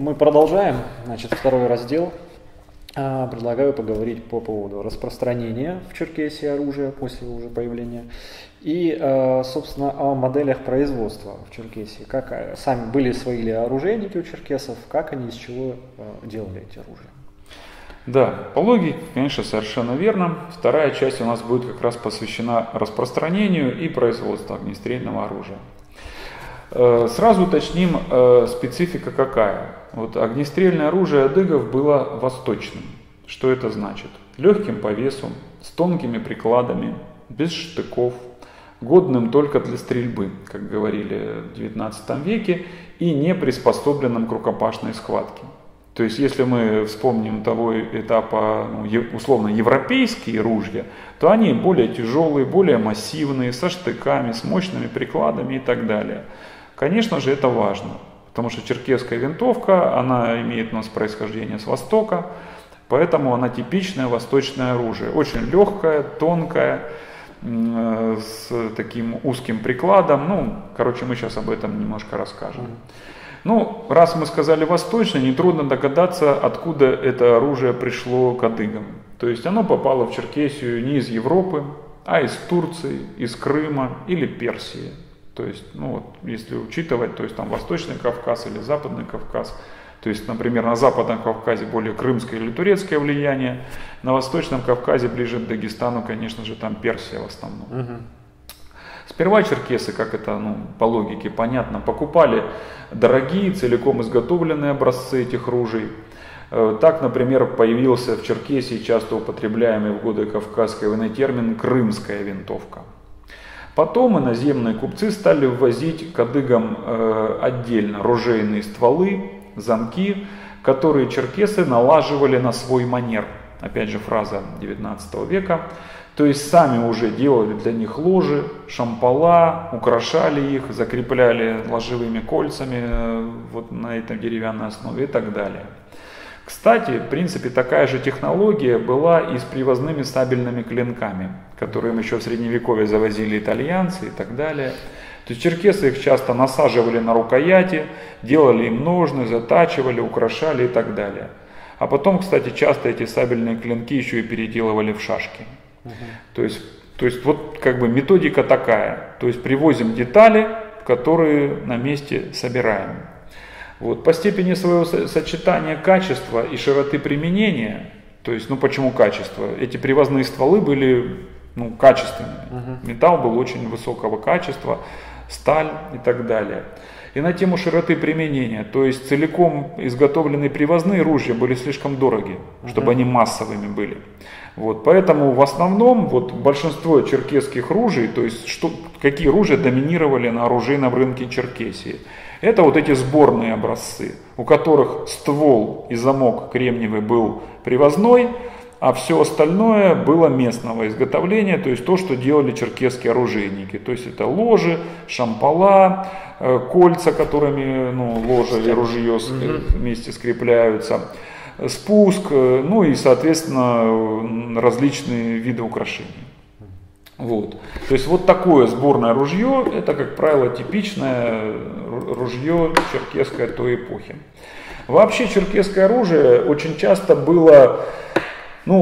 Мы продолжаем, значит, второй раздел. Предлагаю поговорить по поводу распространения в Черкесии оружия после уже появления и, собственно, о моделях производства в Черкесии. Как сами были свои ли оружейники у черкесов, как они из чего делали эти оружия? Да, по логике, конечно, совершенно верно. Вторая часть у нас будет как раз посвящена распространению и производству огнестрельного оружия. Сразу уточним, специфика какая. Вот огнестрельное оружие адыгов было восточным. Что это значит? Легким по весу, с тонкими прикладами, без штыков, годным только для стрельбы, как говорили в 19 веке, и не приспособленным к рукопашной схватке. То есть, если мы вспомним того этапа, условно, европейские ружья, то они более тяжелые, более массивные, со штыками, с мощными прикладами и так далее. Конечно же, это важно, потому что черкесская винтовка, она имеет у нас происхождение с Востока, поэтому она типичное восточное оружие, очень легкое, тонкое, с таким узким прикладом. Ну, короче, мы сейчас об этом немножко расскажем. Ну, раз мы сказали восточно, нетрудно догадаться, откуда это оружие пришло к адыгам. То есть оно попало в Черкесию не из Европы, а из Турции, из Крыма или Персии. То есть, ну, если учитывать, то есть там Восточный Кавказ или Западный Кавказ. То есть, например, на Западном Кавказе более крымское или турецкое влияние, на Восточном Кавказе, ближе к Дагестану, конечно же, там Персия в основном. Сперва черкесы, как это по логике понятно, покупали дорогие, целиком изготовленные образцы этих ружей. Так, например, появился в Черкесии часто употребляемый в годы Кавказской войны термин «крымская винтовка». Потом иноземные купцы стали ввозить к адыгам отдельно ружейные стволы, замки, которые черкесы налаживали на свой манер. Опять же, фраза 19 века. То есть сами уже делали для них ложи, шампала, украшали их, закрепляли ложевыми кольцами вот на этой деревянной основе и так далее. Кстати, в принципе, такая же технология была и с привозными сабельными клинками, которым еще в средневековье завозили итальянцы и так далее. То есть черкесы их часто насаживали на рукояти, делали им ножны, затачивали, украшали и так далее. А потом, кстати, часто эти сабельные клинки еще и переделывали в шашки. То есть вот как бы методика такая, то есть привозим детали, которые на месте собираем. Вот, по степени своего сочетания качества и широты применения, то есть, ну почему качество? Эти привозные стволы были качественными, металл был очень высокого качества, сталь и так далее. И на тему широты применения, то есть целиком изготовленные привозные ружья были слишком дороги, чтобы они массовыми были. Вот, поэтому в основном большинство черкесских ружей, то есть какие ружья доминировали на оружейном рынке Черкесии, это вот эти сборные образцы, у которых ствол и замок кремниевый был привозной, а все остальное было местного изготовления, то есть то, что делали черкесские оружейники. То есть это ложи, шампала, кольца, которыми ложа и ружье вместе скрепляются, спуск, ну и, соответственно, различные виды украшений. Вот. То есть вот такое сборное ружье, это, как правило, типичное ружье черкесское той эпохи. Вообще черкесское оружие очень часто было,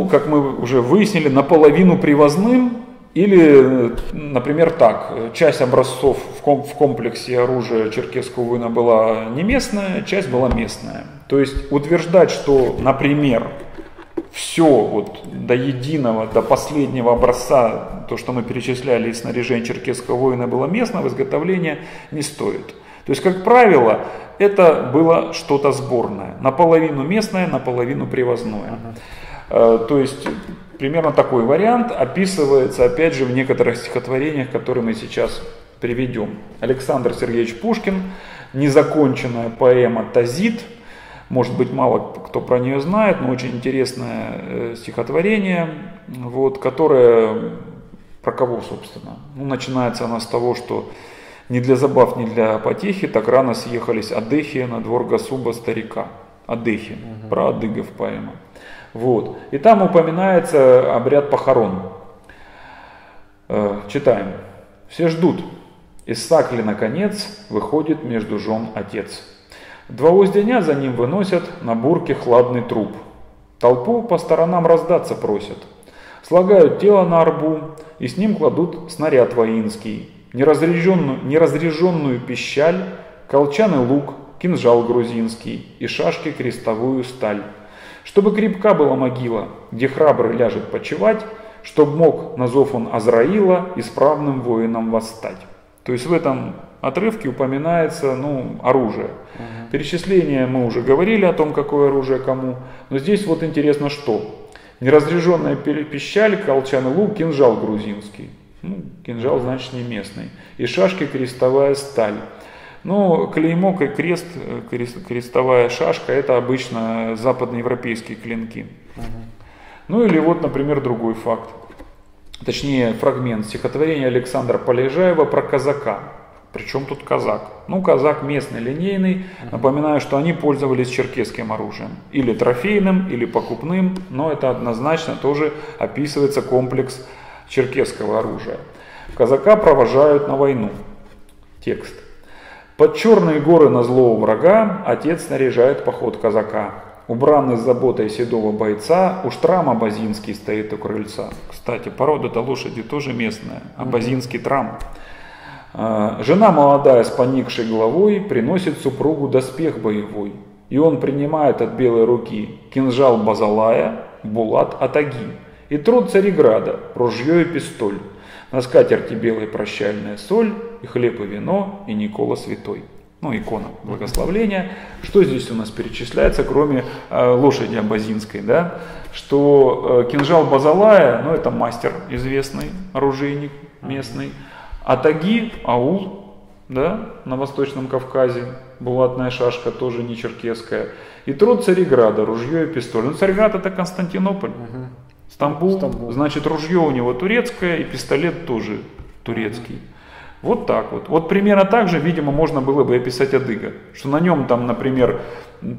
как мы уже выяснили, наполовину привозным или, например, так. Часть образцов в комплексе оружия черкесского воина была не местная, часть была местная. То есть утверждать, что, например, все до единого, до последнего образца, то, что мы перечисляли из снаряжения черкесского воина, было местного, изготовления не стоит. То есть, как правило, это было что-то сборное, наполовину местное, наполовину привозное. То есть, примерно такой вариант описывается, опять же, в некоторых стихотворениях, которые мы сейчас приведем. Александр Сергеевич Пушкин, незаконченная поэма «Тазит». Может быть, мало кто про нее знает, но очень интересное стихотворение, которое про кого, собственно? Начинается оно с того, что «Не для забав, не для потехи, так рано съехались адыхи на двор госуба старика». Адыхи, про адыгов поэма. И там упоминается обряд похорон. Читаем. «Все ждут. Из сакли, наконец, выходит между жен отец. Двоузденя за ним выносят на бурке хладный труп. Толпу по сторонам раздаться просят. Слагают тело на арбу и с ним кладут снаряд воинский, неразряженную пищаль, колчан и лук, кинжал грузинский и шашки крестовую сталь. Чтобы крепка была могила, где храбрый ляжет почивать, чтоб мог на зов он Азраила исправным воином восстать. То есть в этом отрывке упоминается оружие. Перечисление мы уже говорили о том, какое оружие кому. Но здесь вот интересно что. Неразряженная пищаль, колчан и лук, кинжал грузинский. Кинжал значит не местный. И шашки крестовая сталь. Клеймо и крестовая шашка, это обычно западноевропейские клинки. Или вот, например, другой факт. Точнее, фрагмент стихотворения Александра Полежаева про казака. Причем тут казак? Казак местный, линейный. Напоминаю, что они пользовались черкесским оружием. Или трофейным, или покупным. Но это однозначно тоже описывается комплекс черкесского оружия. Казака провожают на войну. Текст. Под черные горы на злого врага отец снаряжает поход казака. Убранный с заботой седого бойца, уж трам абазинский стоит у крыльца. Кстати, порода-то лошади тоже местная, абазинский трам. Жена молодая с поникшей головой приносит супругу доспех боевой. И он принимает от белой руки кинжал Базалая, булат Атаги. И труд Цареграда, ружье и пистоль. На скатерти белой прощальная соль, и хлеб и вино, и Никола святой. Икона благословления. Что здесь у нас перечисляется, кроме лошади абазинской, да? Что кинжал Базалая, это мастер известный, оружейник местный. Атаги, аул, да, на Восточном Кавказе, булатная шашка, тоже не черкесская. И труд Цареграда, ружье и пистоль. Цареград это Константинополь, Стамбул, значит ружье у него турецкое и пистолет тоже турецкий. Вот так вот. Вот примерно так же, видимо, можно было бы описать адыга. Что на нем там, например,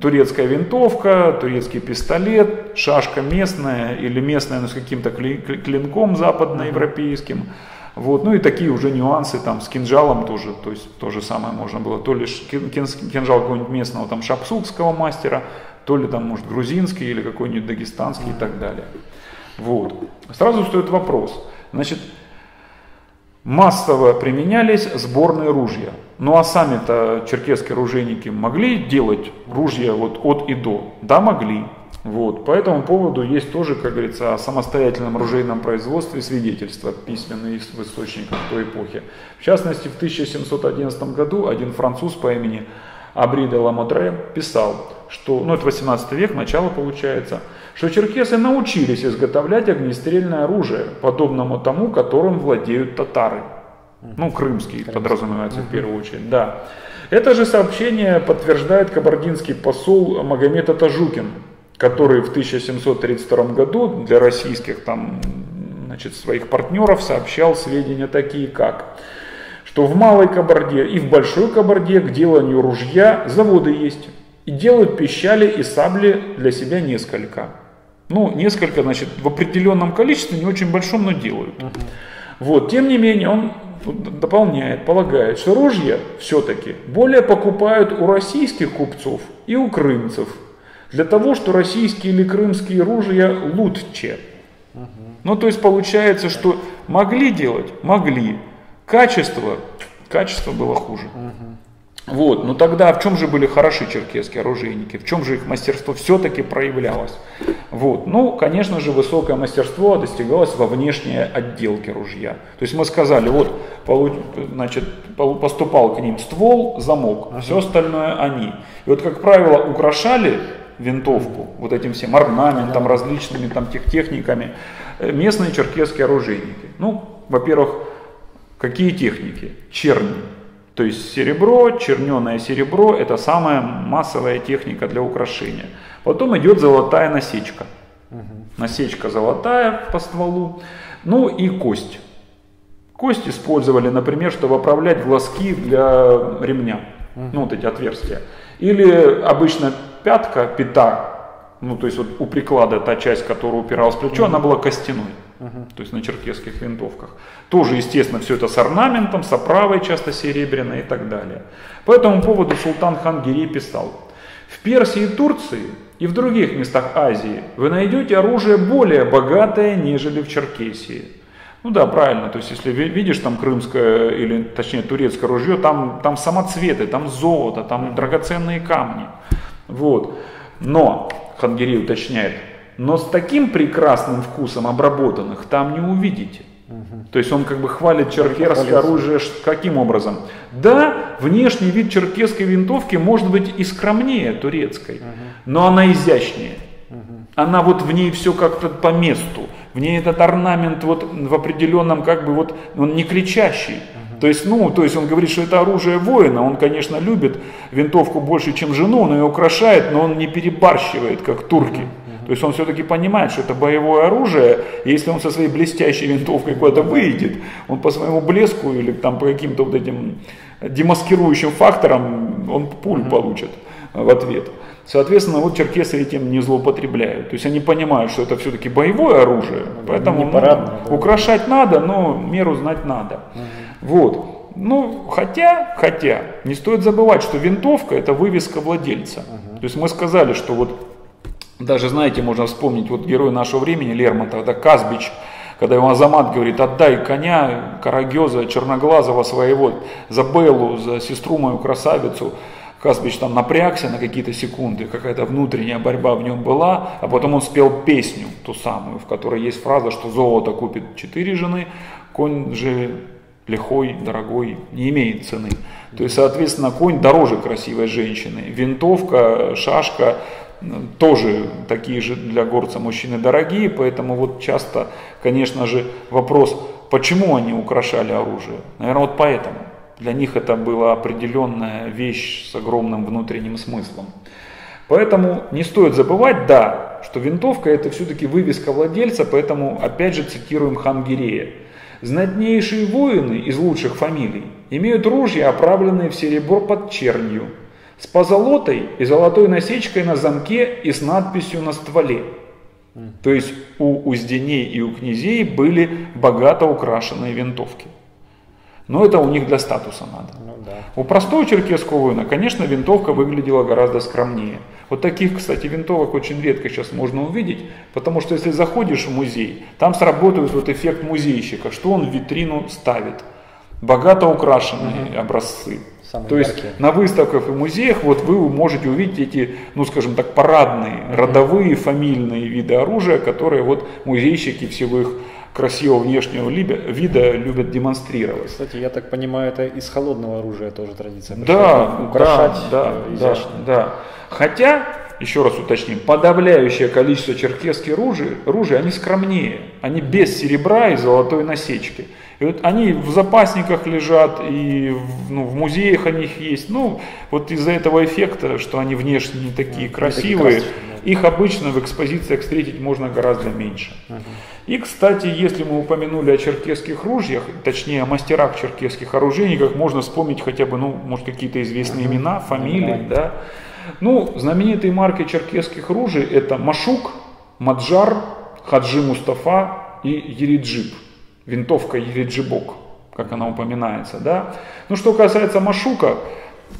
турецкая винтовка, турецкий пистолет, шашка местная или местная, с каким-то клинком западноевропейским. Вот. И такие уже нюансы там с кинжалом тоже. То есть то же самое можно было. То ли кинжал какого-нибудь местного там шапсукского мастера, то ли там, может, грузинский или какой-нибудь дагестанский и так далее. Вот. Сразу стоит вопрос. Значит, массово применялись сборные ружья. А сами-то черкесские ружейники могли делать ружья вот от и до? Да, могли. Вот. По этому поводу есть тоже, как говорится, о самостоятельном ружейном производстве свидетельства, письменные в источниках той эпохи. В частности, в 1711 году один француз по имени Абри де Ла Модр писал, что, это 18 век, начало получается, что черкесы научились изготовлять огнестрельное оружие, подобному тому, которым владеют татары. Крымские подразумевается в первую очередь, да. Это же сообщение подтверждает кабардинский посол Магомед Атажукин, который в 1732 году для российских своих партнеров сообщал сведения такие, как что в Малой Кабарде и в Большой Кабарде к деланию ружья заводы есть. И делают пищали и сабли для себя несколько. Несколько, значит, в определенном количестве, не очень большом, но делают. Вот, тем не менее, он дополняет, полагает, что ружья все-таки более покупают у российских купцов и у крымцев. Для того, что российские или крымские ружья лучше. То есть получается, что могли делать, могли. Качество было хуже. Вот, тогда в чем же были хороши черкесские оружейники, в чем же их мастерство все-таки проявлялось? Вот, конечно же, высокое мастерство достигалось во внешней отделке ружья. То есть мы сказали, поступал к ним ствол, замок, все остальное они. И как правило, украшали винтовку вот этим всем орнаментом, различными техниками местные черкесские оружейники. Во-первых, какие техники? Черни. То есть серебро, черненое серебро, это самая массовая техника для украшения. Потом идет золотая насечка. Насечка золотая по стволу. И кость. Кость использовали, например, чтобы оправлять глазки для ремня. Эти отверстия. Или обычно пятка, пята. То есть у приклада та часть, которая упиралась в плечо, она была костяной. то есть на черкесских винтовках. Тоже, естественно, все это с орнаментом, с оправой, часто серебряной и так далее. По этому поводу султан Хангирей писал: «В Персии и Турции и в других местах Азии вы найдете оружие более богатое, нежели в Черкесии». Ну да, правильно, то есть если видишь там крымское, или точнее турецкое ружье, там самоцветы, там золото, там драгоценные камни. Вот. Но, Хангирей уточняет, но с таким прекрасным вкусом обработанных там не увидите. То есть он как бы хвалит черкесское оружие каким образом? Да, внешний вид черкесской винтовки может быть и скромнее турецкой, но она изящнее. Она вот в ней все как-то по месту, в ней этот орнамент вот в определенном как бы вот, он не кричащий. То есть, ну, то есть он говорит, что это оружие воина, он, конечно, любит винтовку больше, чем жену, он ее украшает, но он не перебарщивает, как турки. То есть он все-таки понимает, что это боевое оружие, и если он со своей блестящей винтовкой куда-то выйдет, он по своему блеску или там по каким-то вот этим демаскирующим факторам, он пуль получит в ответ. Соответственно, вот черкесы этим не злоупотребляют. То есть они понимают, что это все-таки боевое оружие, поэтому украшать надо, но меру знать надо. Вот. Ну, хотя, не стоит забывать, что винтовка – это вывеска владельца. То есть мы сказали, что вот даже, знаете, можно вспомнить, вот герой нашего времени, Лермонтов, это Казбич, когда ему Азамат говорит: отдай коня Карагеза, черноглазого своего, за Беллу, за сестру мою красавицу. Казбич там напрягся на какие-то секунды, какая-то внутренняя борьба в нем была, а потом он спел песню, ту самую, в которой есть фраза, что золото купит 4 жены, конь же лихой, дорогой, не имеет цены. То есть, соответственно, конь дороже красивой женщины, винтовка, шашка тоже такие же для горца мужчины дорогие, поэтому вот часто, конечно же, вопрос, почему они украшали оружие, наверное, вот поэтому. Для них это была определенная вещь с огромным внутренним смыслом. Поэтому не стоит забывать, да, что винтовка – это все-таки вывеска владельца, поэтому опять же цитируем Хангирея. «Знатнейшие воины из лучших фамилий имеют ружья, оправленные в серебро под чернью, с позолотой и золотой насечкой на замке и с надписью на стволе». То есть у узденей и у князей были богато украшенные винтовки. Но это у них для статуса надо. Ну, да. У простого черкесского воина, конечно, винтовка выглядела гораздо скромнее. Вот таких, кстати, винтовок очень редко сейчас можно увидеть, потому что если заходишь в музей, там сработает вот эффект музейщика, что он в витрину ставит. Богато украшенные образцы. Самые То яркие. Есть на выставках и музеях вот вы можете увидеть эти, ну скажем так, парадные, родовые, фамильные виды оружия, которые вот музейщики всего их красивого внешнего вида любят демонстрировать. Кстати, я так понимаю, это из холодного оружия тоже традиция. Да, украшать, да. Хотя, еще раз уточним, подавляющее количество черкесских ружей, они скромнее, они без серебра и золотой насечки. И вот они в запасниках лежат, и в музеях они есть. Ну, вот из-за этого эффекта, что они внешне не такие красивые, их обычно в экспозициях встретить можно гораздо меньше. И, кстати, если мы упомянули о черкесских ружьях, точнее о мастерах черкесских оружейников, можно вспомнить хотя бы, ну, может, какие-то известные имена, фамилии, да. Ну, знаменитые марки черкесских ружей – это Машук, Маджар, Хаджи Мустафа и Ериджип. Винтовка Ериджибок, как она упоминается, да. Ну, что касается Машука,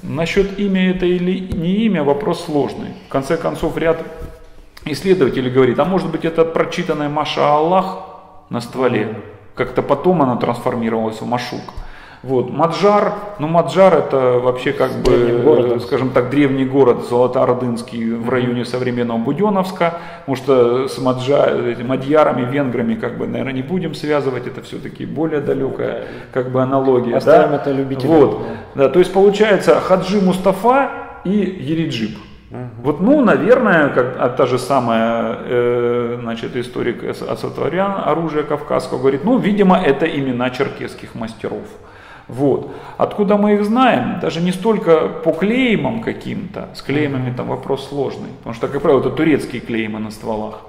насчет имя это или не имя, вопрос сложный. В конце концов, ряд исследователей говорит, а может быть это прочитанная Маша Аллах на стволе, как-то потом она трансформировалась в Машук. Вот. Маджар, ну Маджар это вообще как бы, город, скажем так, древний город Золотоордынский в районе современного Буденновска, потому что с мадьярами, венграми как бы, наверное, не будем связывать, это все-таки более далекая как бы аналогия. Оставим это любителям. Вот. Да, то есть получается Хаджи Мустафа и Ериджип. Вот, ну, наверное, как та же самая, значит, историк Ацатварян, оружие кавказского, говорит, ну, видимо, это имена черкесских мастеров. Вот. Откуда мы их знаем? Даже не столько по клеймам каким-то, с клеймами там вопрос сложный, потому что, как правило, это турецкие клеймы на стволах.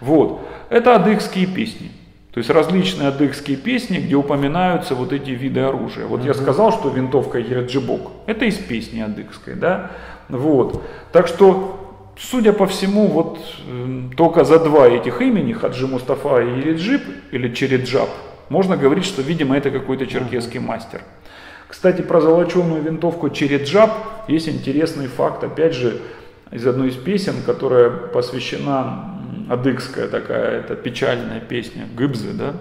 Вот. Это адыгские песни, то есть различные адыгские песни, где упоминаются вот эти виды оружия. Вот я сказал, что винтовка Ериджибок, это из песни адыгской, да? Вот. Так что Судя по всему, вот только за два этих имени, Хаджи Мустафа и Ереджип, или Череджаб, можно говорить, что, видимо, это какой-то черкесский мастер. Кстати, про золоченую винтовку Череджаб есть интересный факт, опять же, из одной из песен, которая посвящена, адыгская такая, это печальная песня, Гыбзы, да?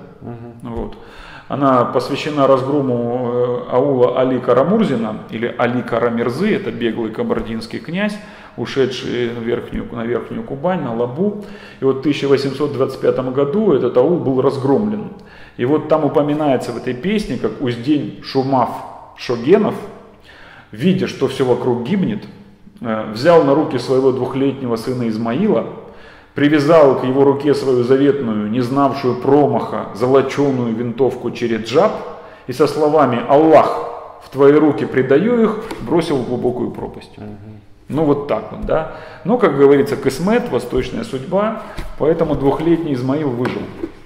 Вот. Она посвящена разгрому аула Али Карамурзина, или Али Карамерзы, это беглый кабардинский князь, ушедший на Верхнюю Кубань, на Лабу. И вот в 1825 году этот аул был разгромлен. И вот там упоминается в этой песне, как уздень Шумаф Шогенов, видя, что все вокруг гибнет, взял на руки своего двухлетнего сына Измаила, привязал к его руке свою заветную, не знавшую промаха, золоченую винтовку Череджаб и со словами «Аллах, в твои руки предаю их», бросил в глубокую пропасть. Ну вот так вот, да. Но, как говорится, кысмет, восточная судьба, поэтому двухлетний Измаил выжил.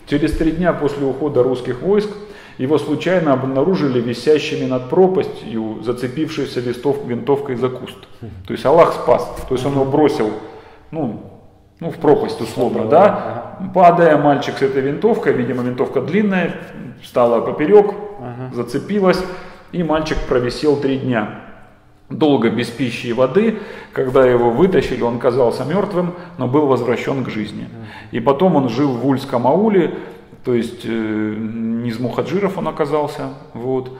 Через 3 дня после ухода русских войск его случайно обнаружили висящими над пропастью, зацепившейся винтовкой за куст. То есть Аллах спас, то есть он его бросил, ну, в пропасть условно, да. Падая, мальчик с этой винтовкой, видимо, винтовка длинная, встала поперек, зацепилась, и мальчик провисел 3 дня. Долго без пищи и воды, когда его вытащили, он казался мертвым, но был возвращен к жизни. И потом он жил в Ульском ауле, то есть не из мухаджиров он оказался, вот.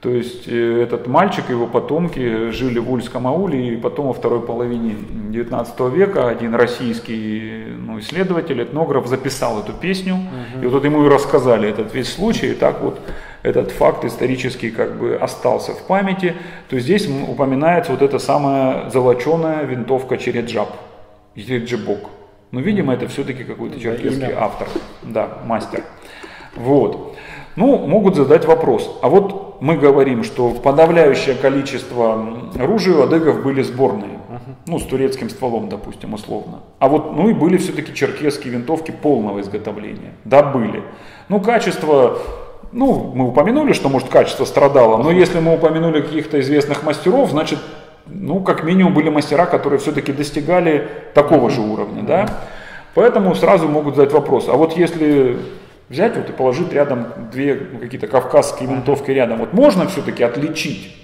То есть этот мальчик и его потомки жили в Ульском ауле, и потом во второй половине 19 века один российский исследователь, этнограф записал эту песню, и вот ему и рассказали этот весь случай, и так вот этот факт исторический как бы остался в памяти. То есть здесь упоминается вот эта самая золоченая винтовка Череджаб, Череджибок. Но, видимо, это все-таки какой-то черкесский автор, да, мастер. Вот. Ну, могут задать вопрос, а вот мы говорим, что подавляющее количество оружия у адыгов были сборные, ну, с турецким стволом, допустим, условно. А вот, ну, и были все-таки черкесские винтовки полного изготовления. Да, были. Ну, качество, ну, мы упомянули, что, может, качество страдало, но если мы упомянули каких-то известных мастеров, значит, ну, как минимум были мастера, которые все-таки достигали такого же уровня, да. Поэтому сразу могут задать вопрос, а вот если взять вот и положить рядом две какие-то кавказские винтовки рядом. Вот можно все-таки отличить?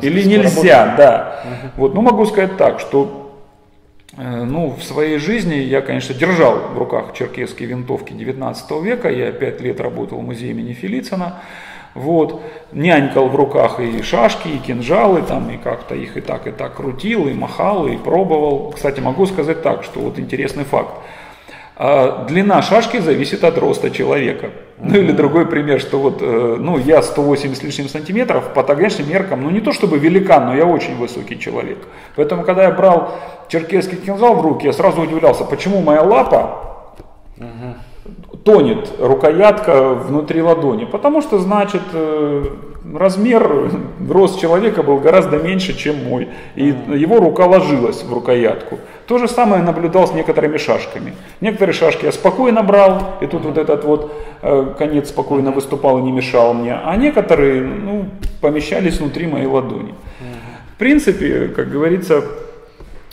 Или нельзя, да. Вот, ну, могу сказать так, что ну, в своей жизни я, конечно, держал в руках черкесские винтовки 19 века. Я 5 лет работал в музее имени Фелицина. Вот, нянькал в руках и шашки, и кинжалы, там, и как-то их и так крутил, и махал, и пробовал. Кстати, могу сказать так, что вот интересный факт. Длина шашки зависит от роста человека. Ну или другой пример, что вот ну, я 180 с лишним сантиметров, по тогдашним меркам, ну не то чтобы великан, но я очень высокий человек. Поэтому, когда я брал черкесский кинжал в руки, я сразу удивлялся, почему моя лапа тонет, рукоятка внутри ладони. Потому что, значит, размер, рост человека был гораздо меньше, чем мой. И его рука ложилась в рукоятку. То же самое наблюдал с некоторыми шашками. Некоторые шашки я спокойно брал, и тут вот этот вот конец спокойно выступал и не мешал мне. А некоторые, ну, помещались внутри моей ладони. В принципе, как говорится,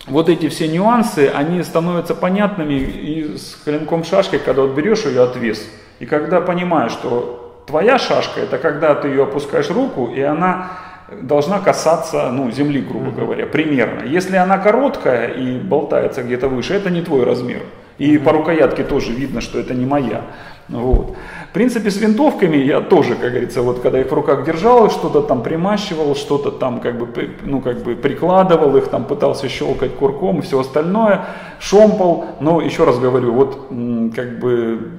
вот эти все нюансы, они становятся понятными и с клинком шашки, когда вот берешь ее отвес. И когда понимаешь, что твоя шашка, это когда ты ее опускаешь руку, и она должна касаться, ну, земли, грубо говоря, примерно. Если она короткая и болтается где-то выше, это не твой размер. И по рукоятке тоже видно, что это не моя. Вот. В принципе, с винтовками я тоже, как говорится, вот когда их в руках держал, что-то там примащивал, что-то там как бы, ну, как бы прикладывал их, там пытался щелкать курком и все остальное, шомпал. Но еще раз говорю, вот как бы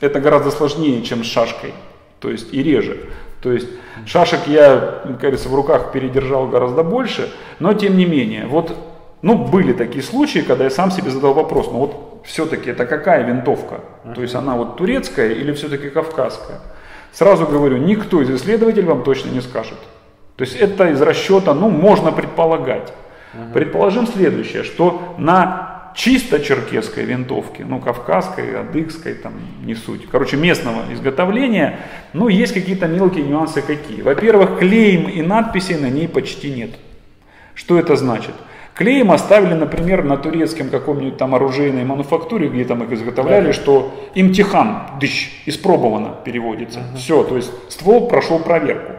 это гораздо сложнее, чем с шашкой, то есть и реже. То есть шашек я, кажется, в руках передержал гораздо больше, но тем не менее, вот, ну, были такие случаи, когда я сам себе задал вопрос, ну вот все-таки это какая винтовка? То есть она вот турецкая или все-таки кавказская? Сразу говорю, никто из исследователей вам точно не скажет. То есть это из расчета, ну, можно предполагать. Предположим следующее, что на чисто черкесской винтовки, ну, кавказской, адыгской, там, не суть. Короче, местного изготовления, ну, есть какие-то мелкие нюансы какие. Во-первых, клеем и надписей на ней почти нет. Что это значит? Клеем оставили, например, на турецком каком-нибудь там оружейной мануфактуре, где там их изготовляли, что имтихан, дыщ, испробовано переводится. Все, то есть ствол прошел проверку.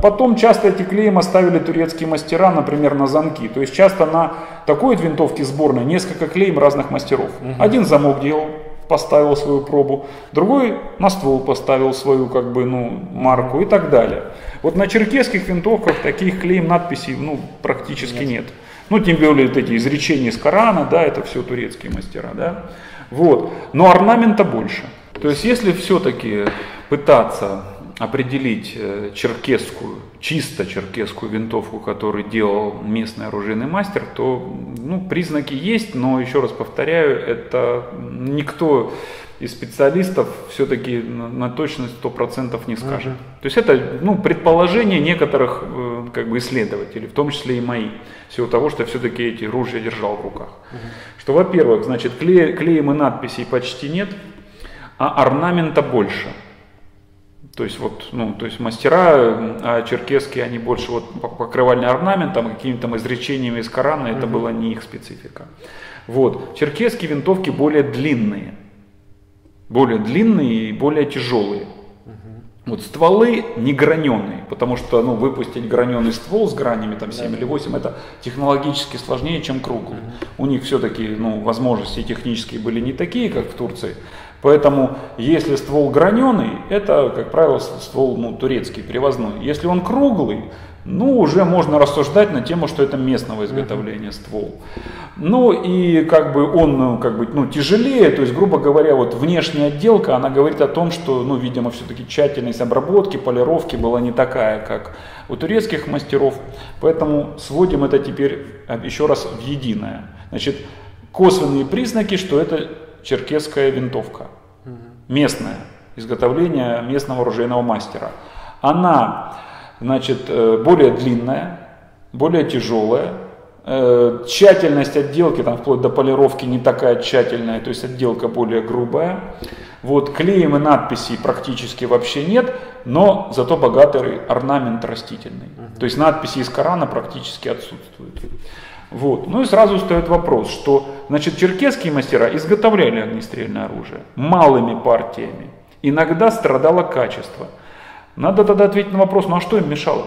Потом часто эти клеем оставили турецкие мастера, например, на замки. То есть часто на такой винтовке сборной несколько клеем разных мастеров. Один замок делал, поставил свою пробу, другой на ствол поставил свою как бы, ну, марку и так далее. Вот на черкесских винтовках таких клеем надписей ну, практически нет. Ну, тем более вот эти изречения из Корана, да, это все турецкие мастера, да. Вот. Но орнамента больше. То есть, если все-таки пытаться определить черкесскую, чисто черкесскую винтовку, которую делал местный оружейный мастер, то, ну, признаки есть, но, еще раз повторяю, это никто из специалистов все-таки на точность 100% не скажет. То есть это, ну, предположение некоторых как бы исследователей, в том числе и мои, всего того, что все-таки эти ружья держал в руках. Что, во-первых, значит, клеем и надписей почти нет, а орнамента больше. То есть, вот, ну, то есть мастера черкесские, они больше вот покрывали орнаментом, какими-то изречениями из Корана, это была не их специфика. Вот. Черкесские винтовки более длинные и более тяжелые. Вот стволы не граненые, потому что ну, выпустить граненый ствол с гранями там, 7 или 8, это технологически сложнее, чем круглый. У них все-таки ну, возможности технические были не такие, как в Турции. Поэтому, если ствол граненый, это, как правило, ствол ну, турецкий, привозной. Если он круглый, ну, уже можно рассуждать на тему, что это местного изготовления ствол. Ну, и как бы он как бы, ну, тяжелее, то есть, грубо говоря, вот внешняя отделка, она говорит о том, что, ну, видимо, все-таки тщательность обработки, полировки была не такая, как у турецких мастеров. Поэтому сводим это теперь еще раз в единое. Значит, косвенные признаки, что это черкесская винтовка, местное изготовление местного оружейного мастера. Она, значит, более длинная, более тяжелая, тщательность отделки, там вплоть до полировки не такая тщательная, то есть отделка более грубая. Вот, клеем и надписей практически вообще нет, но зато богатый орнамент растительный. То есть надписи из Корана практически отсутствуют. Вот. Ну и сразу встает вопрос, что значит, черкесские мастера изготовляли огнестрельное оружие малыми партиями. Иногда страдало качество. Надо тогда ответить на вопрос, ну а что им мешало?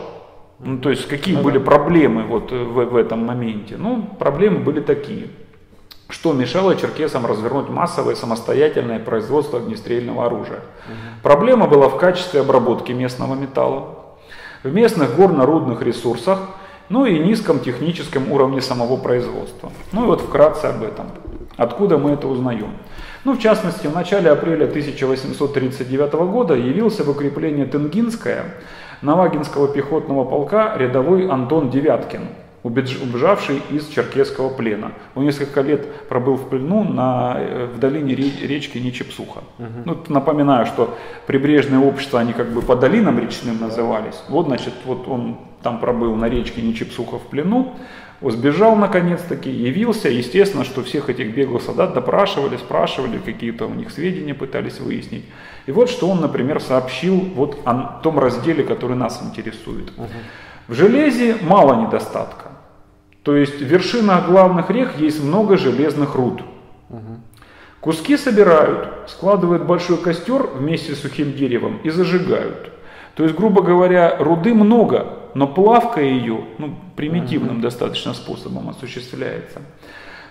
Ну, то есть какие были проблемы вот в этом моменте? Ну, проблемы были такие, что мешало черкесам развернуть массовое самостоятельное производство огнестрельного оружия. Проблема была в качестве обработки местного металла, в местных горно-рудных ресурсах, ну и низком техническом уровне самого производства. Ну и вот вкратце об этом. Откуда мы это узнаем? Ну, в частности, в начале апреля 1839 года явился в укрепление Тенгинское Навагинского пехотного полка рядовой Антон Девяткин, убежавший из черкесского плена. Он несколько лет пробыл в плену в долине речки Нечепсуха. Ну, напоминаю, что прибрежные общества, они как бы по долинам речным назывались. Вот, значит, вот он там пробыл на речке Нечепсуха в плену, сбежал наконец-таки, явился. Естественно, что всех этих беглых солдат допрашивали, спрашивали, какие-то у них сведения пытались выяснить. И вот что он, например, сообщил вот о том разделе, который нас интересует. В железе мало недостатка. То есть в вершинах главных рек есть много железных руд. Куски собирают, складывают большой костер вместе с сухим деревом и зажигают. То есть, грубо говоря, руды много, но плавка ее ну, примитивным достаточно способом осуществляется.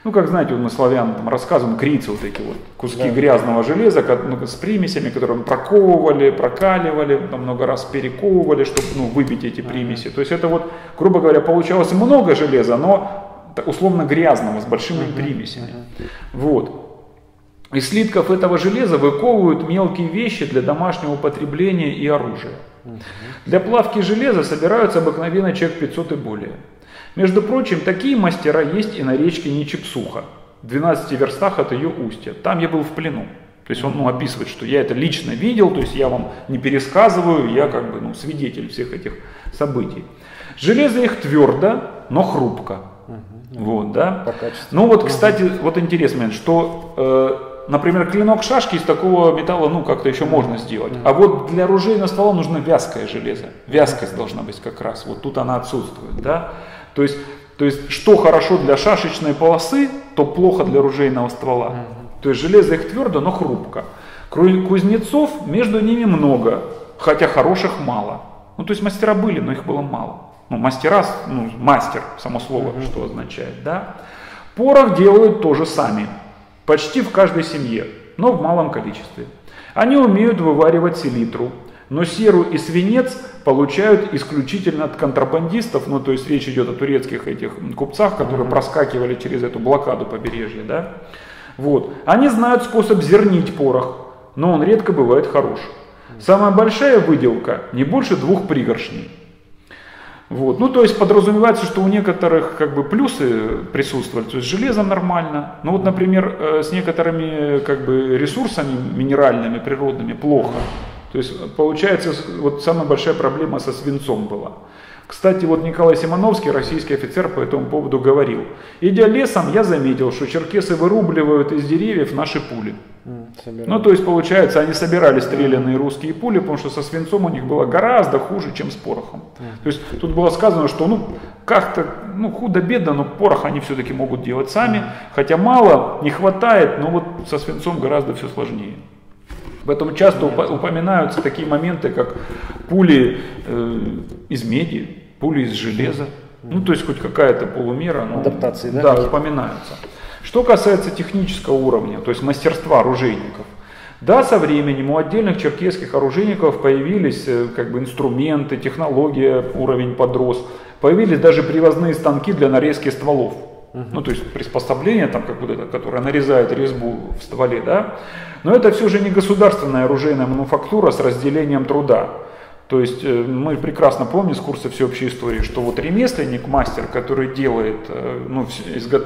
Ну, как знаете, вот мы славян там, рассказываем, крийцы вот такие вот, куски грязного железа с примесями, которые проковывали, прокаливали, много раз перековывали, чтобы ну, выбить эти примеси. То есть это вот, грубо говоря, получалось много железа, но условно грязного, с большими примесями. Вот. Из слитков этого железа выковывают мелкие вещи для домашнего употребления и оружия. Для плавки железа собираются обыкновенно человек 500 и более. Между прочим, такие мастера есть и на речке Нечепсуха, в 12 верстах от ее устья. Там я был в плену. То есть он ну, описывает, что я это лично видел, то есть я вам не пересказываю, я как бы ну, свидетель всех этих событий. Железо их твердо, но хрупко. Вот, да? Ну вот, кстати, вот интересный момент, что... Например, клинок шашки из такого металла, ну, как-то еще можно сделать. А вот для оружейного ствола нужно вязкое железо. Вязкость должна быть как раз. Вот тут она отсутствует, да. То есть То есть, что хорошо для шашечной полосы, то плохо для ружейного ствола. То есть, железо их твердо, но хрупко. Кузнецов между ними много, хотя хороших мало. Ну, то есть, мастера были, но их было мало. Ну, мастера, ну, мастер, само слово, что означает, да. Порох делают тоже сами, почти в каждой семье, но в малом количестве. Они умеют вываривать селитру, но серу и свинец получают исключительно от контрабандистов, ну, то есть речь идет о турецких этих купцах, которые проскакивали через эту блокаду побережья, да. Вот. Они знают способ зернить порох, но он редко бывает хорош. Самая большая выделка не больше 2 пригоршней. Вот. Ну, то есть подразумевается, что у некоторых как бы плюсы присутствовали, то есть железом нормально, но вот, например, с некоторыми как бы ресурсами минеральными, природными плохо. То есть, получается, вот самая большая проблема со свинцом была. Кстати, вот Николай Симоновский, российский офицер, по этому поводу говорил: идя лесом, я заметил, что черкесы вырубливают из деревьев наши пули. Собирали. Ну, то есть, получается, они собирали стрелянные русские пули, потому что со свинцом у них было гораздо хуже, чем с порохом. То есть, тут было сказано, что, ну, как-то, ну, худо-бедно, но порох они все-таки могут делать сами, хотя мало, не хватает, но вот со свинцом гораздо все сложнее. Поэтому часто упоминаются такие моменты, как пули из меди, пули из железа. Ну, то есть хоть какая-то полумера, но адаптации, да, упоминаются. Что касается технического уровня, то есть мастерства оружейников. Да, со временем у отдельных черкесских оружейников появились как бы инструменты, технология, уровень подрос. Появились даже привозные станки для нарезки стволов. Ну, то есть приспособление, там, как вот это, которое нарезает резьбу в стволе, да. Но это все же не государственная оружейная мануфактура с разделением труда. То есть мы прекрасно помним с курса всеобщей истории, что вот ремесленник, мастер, который делает, ну,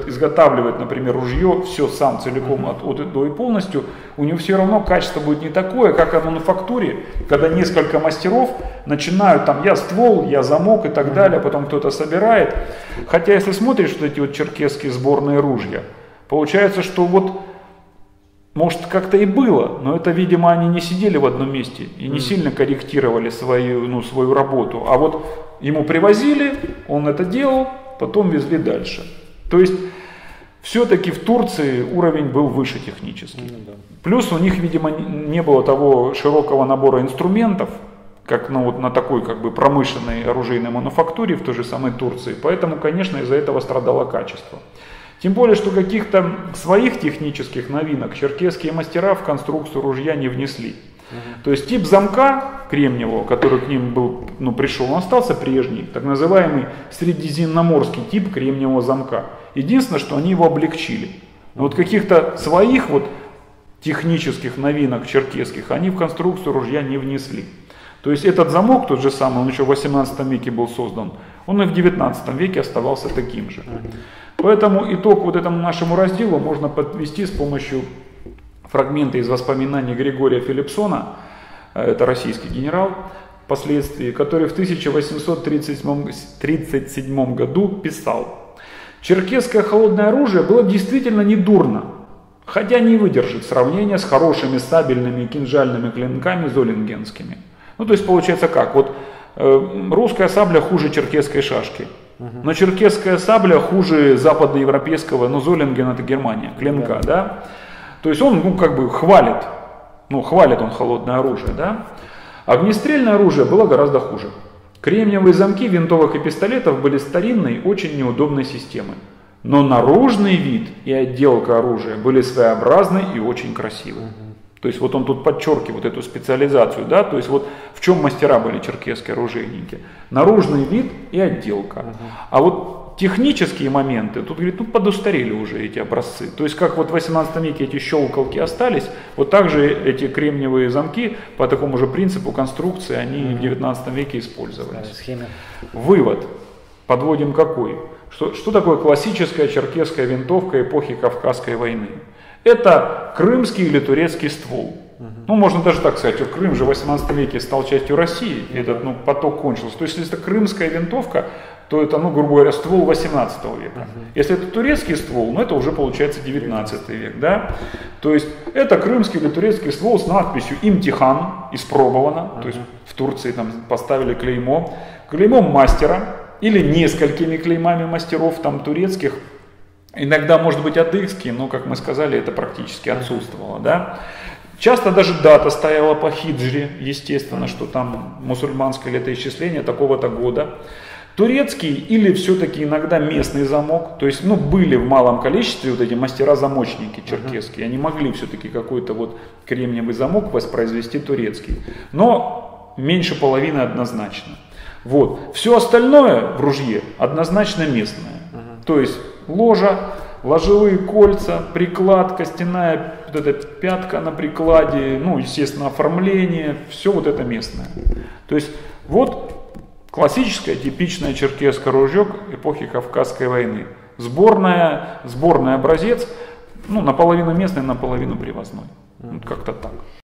изготавливает, например, ружье, все сам целиком от до и полностью, у него все равно качество будет не такое, как о мануфактуре, когда несколько мастеров начинают там, я ствол, я замок и так далее, потом кто-то собирает. Хотя если смотришь вот эти вот черкесские сборные ружья, получается, что вот, может, как-то и было, но это, видимо, они не сидели в одном месте и не сильно корректировали свою, ну, свою работу. А вот ему привозили, он это делал, потом везли дальше. То есть, все-таки в Турции уровень был выше технически. Плюс у них, видимо, не было того широкого набора инструментов, как, ну, вот на такой как бы промышленной оружейной мануфактуре в той же самой Турции. Поэтому, конечно, из-за этого страдало качество. Тем более, что каких-то своих технических новинок черкесские мастера в конструкцию ружья не внесли. То есть тип замка кремниевого, который к ним был, ну, пришел, он остался прежний, так называемый средиземноморский тип кремниевого замка. Единственное, что они его облегчили. Но вот каких-то своих вот технических новинок черкесских они в конструкцию ружья не внесли. То есть этот замок, тот же самый, он еще в 18 веке был создан, он и в 19 веке оставался таким же. Поэтому итог вот этому нашему разделу можно подвести с помощью фрагмента из воспоминаний Григория Филипсона, это российский генерал, впоследствии, который в 1837 году писал: «Черкесское холодное оружие было действительно недурно, хотя не выдержит сравнения с хорошими сабельными и кинжальными клинками золингенскими». Ну, то есть получается как, вот русская сабля хуже черкесской шашки, но черкесская сабля хуже западноевропейского, ну, Золинген это Германия, клинка, да? То есть он, ну, как бы хвалит, ну, хвалит он холодное оружие, да? Огнестрельное оружие было гораздо хуже. Кремниевые замки винтовок и пистолетов были старинной, очень неудобной системой, но наружный вид и отделка оружия были своеобразны и очень красивы. То есть вот он тут подчеркивает эту специализацию, да, то есть вот в чем мастера были черкесские оружейники. Наружный вид и отделка. А вот технические моменты, тут говорит, ну подустарели уже эти образцы. То есть как вот в 18 веке эти щелкалки остались, вот так же эти кремниевые замки по такому же принципу конструкции они в 19 веке использовались. Вывод, подводим какой? Что такое классическая черкесская винтовка эпохи Кавказской войны? Это крымский или турецкий ствол. Ну, можно даже так сказать, Крым же в 18 веке стал частью России, этот, ну, поток кончился. То есть, если это крымская винтовка, то это, ну, грубо говоря, ствол 18 века. Если это турецкий ствол, ну, это уже получается 19 век, да? То есть, это крымский или турецкий ствол с надписью «Имтихан», испробовано, то есть, в Турции там поставили клеймо мастера, или несколькими клеймами мастеров там турецких, иногда, может быть, адыгские, но, как мы сказали, это практически отсутствовало, да. Часто даже дата стояла по хиджре, естественно, что там мусульманское летоисчисление такого-то года. Турецкий или все-таки иногда местный замок, то есть, ну, были в малом количестве вот эти мастера-замочники черкесские, они могли все-таки какой-то вот кремниевый замок воспроизвести турецкий, но меньше половины однозначно. Вот, все остальное в ружье однозначно местное, то есть ложа, ложевые кольца, приклад, костяная вот эта пятка на прикладе, ну, естественно, оформление, все вот это местное, то есть вот классическое, типичное черкесское ружье эпохи Кавказской войны. Сборный образец, ну, наполовину местный, наполовину привозной. Вот как-то так.